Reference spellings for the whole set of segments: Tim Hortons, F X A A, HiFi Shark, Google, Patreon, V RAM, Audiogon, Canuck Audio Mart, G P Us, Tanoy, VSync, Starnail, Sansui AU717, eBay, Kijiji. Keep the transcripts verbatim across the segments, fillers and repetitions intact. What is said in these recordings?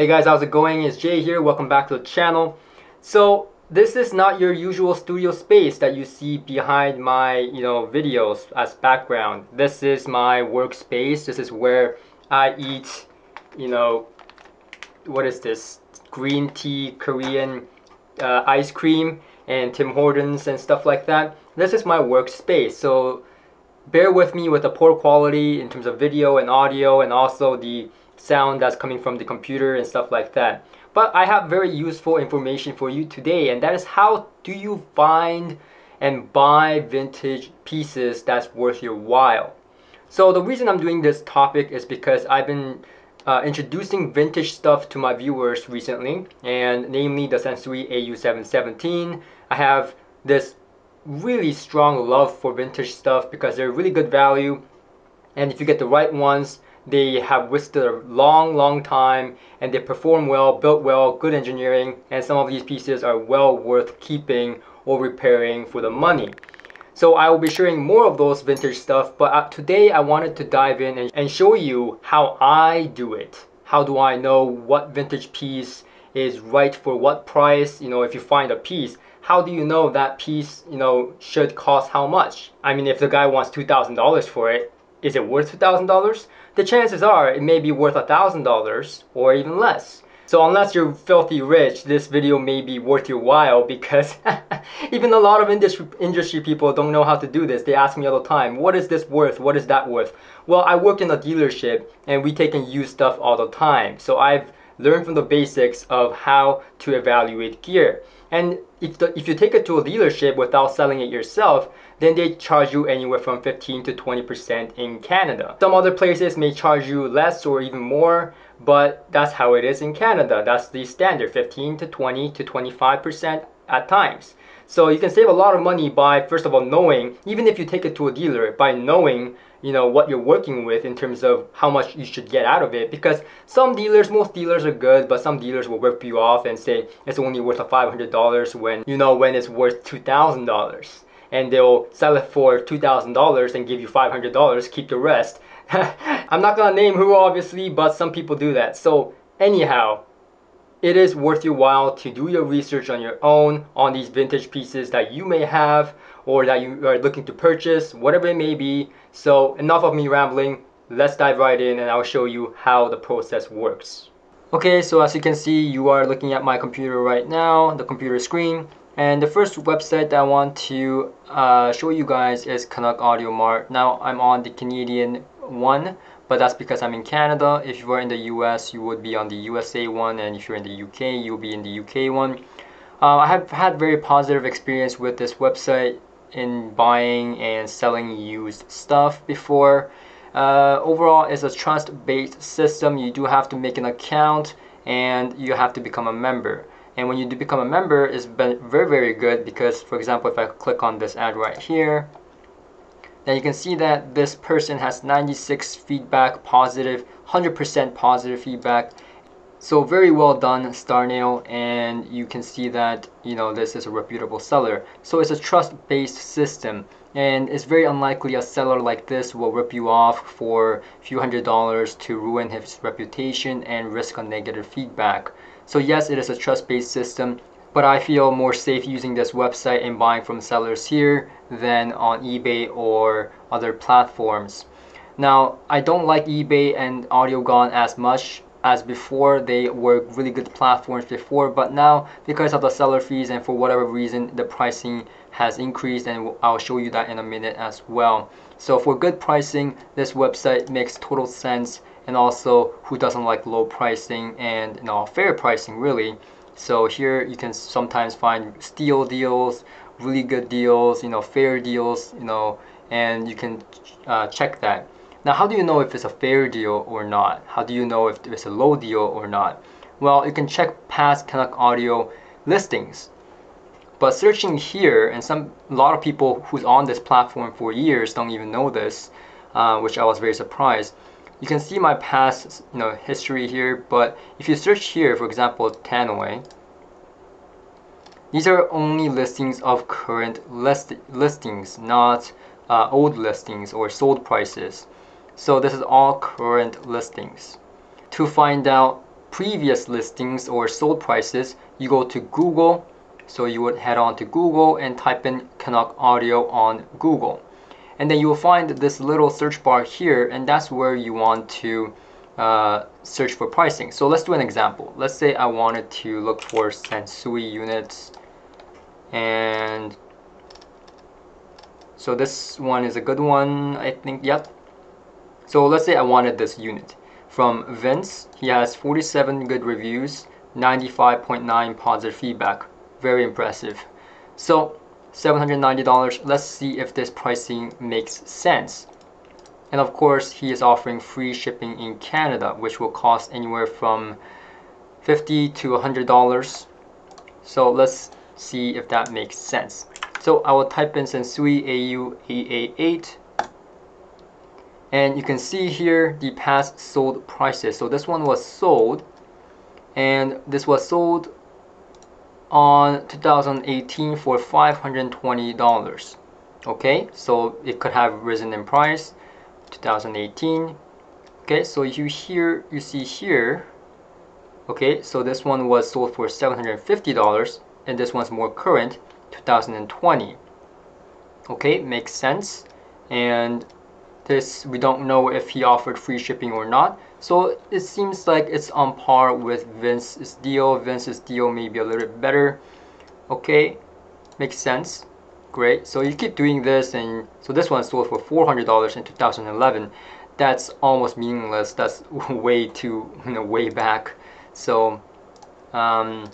Hey guys, how's it going? It's Jay here. Welcome back to the channel. So this is not your usual studio space that you see behind my, you know, videos as background. This is my workspace. This is where I eat, you know, what is this? Green tea, Korean uh, ice cream, and Tim Hortons and stuff like that. This is my workspace. So bear with me with the poor quality in terms of video and audio, and also the sound that's coming from the computer and stuff like that. But I have very useful information for you today, and that is, how do you find and buy vintage pieces that's worth your while? So the reason I'm doing this topic is because I've been uh, introducing vintage stuff to my viewers recently, and namely the Sansui A U seven seventeen. I have this really strong love for vintage stuff because they're really good value, and if you get the right ones, they have withstood a long, long time, and they perform well, built well, good engineering, and some of these pieces are well worth keeping or repairing for the money. So I will be sharing more of those vintage stuff, but today I wanted to dive in and, and show you how I do it. How do I know what vintage piece is right for what price? You know, if you find a piece, how do you know that piece, you know, should cost how much? I mean, if the guy wants two thousand dollars for it, is it worth two thousand dollars? The chances are it may be worth one thousand dollars or even less. So unless you're filthy rich, this video may be worth your while, because even a lot of industry, industry people don't know how to do this. They ask me all the time, what is this worth? What is that worth? Well, I work in a dealership and we take and use stuff all the time. So I've learned from the basics of how to evaluate gear. And if, the, if you take it to a dealership without selling it yourself, then they charge you anywhere from fifteen to twenty percent in Canada. Some other places may charge you less or even more, but that's how it is in Canada. That's the standard, fifteen to twenty to twenty-five percent at times. So you can save a lot of money by, first of all, knowing, even if you take it to a dealer, by knowing, you know, what you're working with in terms of how much you should get out of it. Because some dealers, most dealers are good, but some dealers will rip you off and say it's only worth five hundred dollars when, you know, when it's worth two thousand dollars. And they'll sell it for two thousand dollars and give you five hundred dollars, keep the rest. I'm not gonna name who, obviously, but some people do that. So anyhow, it is worth your while to do your research on your own on these vintage pieces that you may have or that you are looking to purchase, whatever it may be. So enough of me rambling, let's dive right in and I'll show you how the process works. Okay, so as you can see, you are looking at my computer right now, the computer screen. And the first website that I want to uh, show you guys is Canuck Audio Mart. Now I'm on the Canadian one, but that's because I'm in Canada. If you were in the U S, you would be on the U S A one, and if you're in the U K, you'll be in the U K one. Uh, I have had very positive experience with this website in buying and selling used stuff before. Uh, overall, it's a trust-based system. You do have to make an account, and you have to become a member. And when you do become a member, it's been very, very good because, for example, if I click on this ad right here, now you can see that this person has ninety-six feedback positive, one hundred percent positive feedback. So very well done, Starnail, and you can see that, you know, this is a reputable seller. So it's a trust-based system, and it's very unlikely a seller like this will rip you off for a few hundred dollars to ruin his reputation and risk a negative feedback. So yes, it is a trust-based system, but I feel more safe using this website and buying from sellers here than on eBay or other platforms. Now, I don't like eBay and Audiogon as much as before. They were really good platforms before, but now because of the seller fees and for whatever reason, the pricing has increased, and I'll show you that in a minute as well. So for good pricing, this website makes total sense, and also who doesn't like low pricing and, you know, fair pricing really. So here you can sometimes find steal deals, really good deals, you know, fair deals, you know, and you can uh, check that. Now, how do you know if it's a fair deal or not? How do you know if it's a low deal or not? Well, you can check past Canuck Audio listings. But searching here, and some a lot of people who's on this platform for years don't even know this, uh, which I was very surprised. You can see my past, you know, history here, but if you search here, for example, Tanoy, these are only listings of current list listings, not uh, old listings or sold prices. So this is all current listings. To find out previous listings or sold prices, you go to Google. So you would head on to Google and type in Canuck Audio on Google. And then you will find this little search bar here, and that's where you want to uh, search for pricing. So let's do an example. Let's say I wanted to look for Sansui units, and so this one is a good one, I think, yep. So let's say I wanted this unit from Vince. He has forty-seven good reviews, ninety-five point nine positive feedback. Very impressive. So seven hundred ninety dollars. Let's see if this pricing makes sense. And of course, he is offering free shipping in Canada, which will cost anywhere from fifty to one hundred dollars. So let's see if that makes sense. So I will type in Sansui A U eight, and you can see here the past sold prices. So this one was sold, and this was sold on two thousand eighteen for five hundred twenty dollars. Okay, so it could have risen in price two thousand eighteen. Okay, so you here you see here, okay, so this one was sold for seven hundred fifty dollars, and this one's more current, two thousand twenty. Okay, makes sense. And this, we don't know if he offered free shipping or not. So it seems like it's on par with Vince's deal. Vince's deal may be a little bit better. Okay, makes sense. Great. So you keep doing this, and so this one sold for four hundred dollars in two thousand eleven. That's almost meaningless. That's way too, you know, way back. So, um,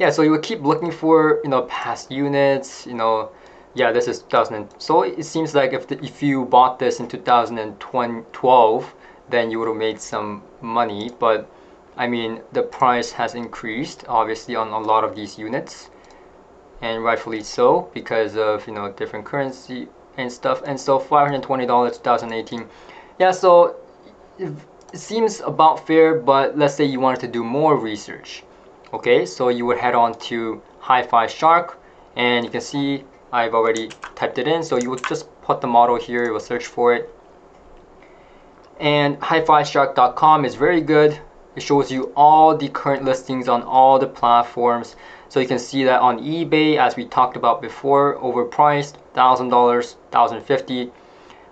yeah. So you would keep looking for, you know, past units. You know, yeah. This is two thousand. So it seems like if the, if you bought this in two thousand twelve. Then you would have made some money, but I mean the price has increased obviously on a lot of these units, and rightfully so, because of, you know, different currency and stuff. And so five hundred twenty dollars two thousand eighteen, yeah, so it seems about fair. But let's say you wanted to do more research. Okay, so you would head on to HiFi Shark, and you can see I've already typed it in, so you would just put the model here, it will search for it. And hi fi shark dot com is very good. It shows you all the current listings on all the platforms. So you can see that on eBay, as we talked about before, overpriced, thousand dollars, thousand fifty,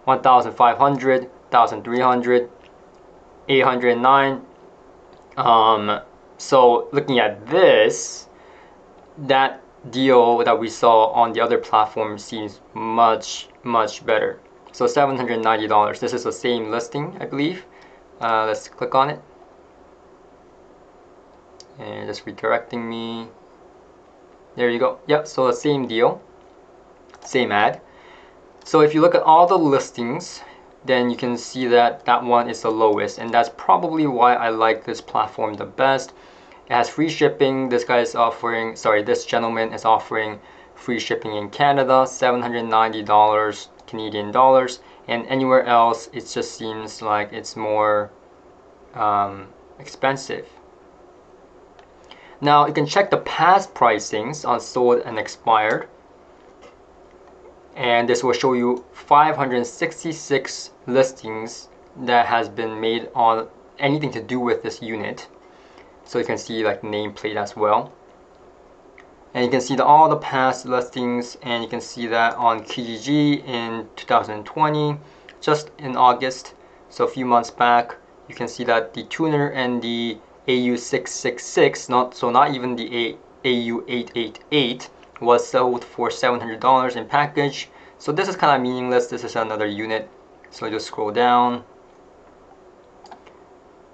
one thousand five hundred, thousand three hundred, eight hundred and nine. Um, so looking at this, that deal that we saw on the other platform seems much, much better. So seven hundred ninety dollars. This is the same listing, I believe. Uh, let's click on it. And just redirecting me. There you go. Yep, so the same deal, same ad. So if you look at all the listings, then you can see that that one is the lowest. And that's probably why I like this platform the best. It has free shipping. This guy is offering, sorry, this gentleman is offering free shipping in Canada, seven hundred ninety dollars. Canadian dollars. And anywhere else it just seems like it's more um, expensive. Now you can check the past pricings on sold and expired, and this will show you five hundred sixty-six listings that has been made on anything to do with this unit. So you can see like nameplate as well. And you can see the, all the past listings, and you can see that on Kijiji in two thousand twenty, just in August, so a few months back. You can see that the tuner and the A U six six six, not so not even the A U eight eight eight, was sold for seven hundred dollars in package. So this is kind of meaningless. This is another unit. So just scroll down.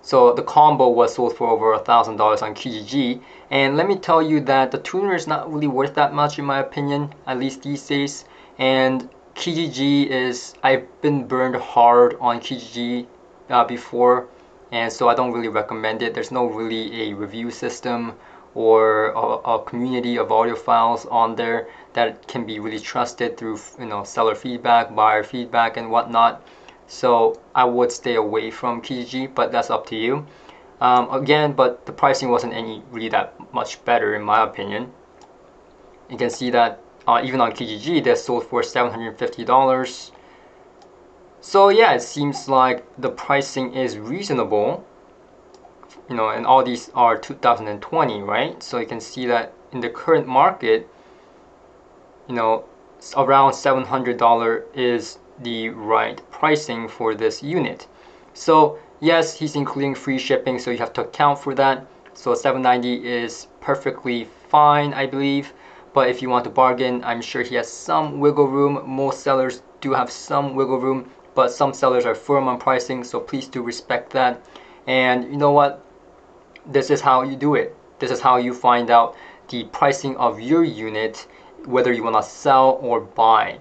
So the combo was sold for over one thousand dollars on Kijiji, and let me tell you that the tuner is not really worth that much in my opinion, at least these days. And Kijiji is, I've been burned hard on Kijiji uh, before, and so I don't really recommend it. There's no really a review system or a, a community of audiophiles on there that can be really trusted through, you know, seller feedback, buyer feedback, and whatnot. So I would stay away from Kijiji, but that's up to you. Um, again, but the pricing wasn't any really that much better in my opinion. You can see that uh, even on Kijiji, they sold for seven hundred fifty dollars. So yeah, it seems like the pricing is reasonable you know, and all these are two thousand twenty, right? So you can see that in the current market, you know, around seven hundred dollars is the right pricing for this unit. So yes, he's including free shipping, so you have to account for that. So seven ninety is perfectly fine, I believe. But if you want to bargain, I'm sure he has some wiggle room. Most sellers do have some wiggle room, but some sellers are firm on pricing, so please do respect that. And you know what? This is how you do it. This is how you find out the pricing of your unit, whether you want to sell or buy.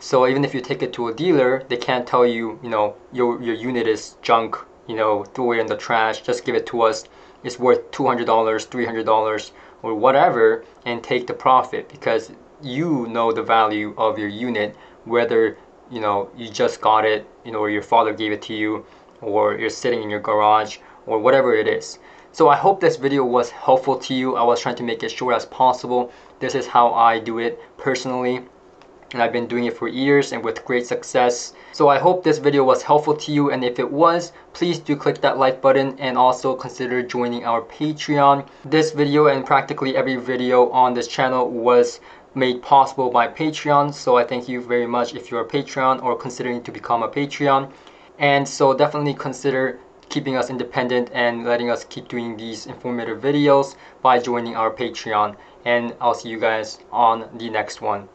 So even if you take it to a dealer, they can't tell you, you know, your, your unit is junk, you know, throw it in the trash, just give it to us. It's worth two hundred dollars, three hundred dollars, or whatever, and take the profit, because you know the value of your unit, whether, you know, you just got it, you know, or your father gave it to you, or you're sitting in your garage, or whatever it is. So I hope this video was helpful to you. I was trying to make it short as possible. This is how I do it personally, and I've been doing it for years and with great success. So I hope this video was helpful to you, and if it was, please do click that like button and also consider joining our Patreon. This video and practically every video on this channel was made possible by Patreon, so I thank you very much if you're a Patreon or considering to become a Patreon. And so definitely consider keeping us independent and letting us keep doing these informative videos by joining our Patreon. And I'll see you guys on the next one.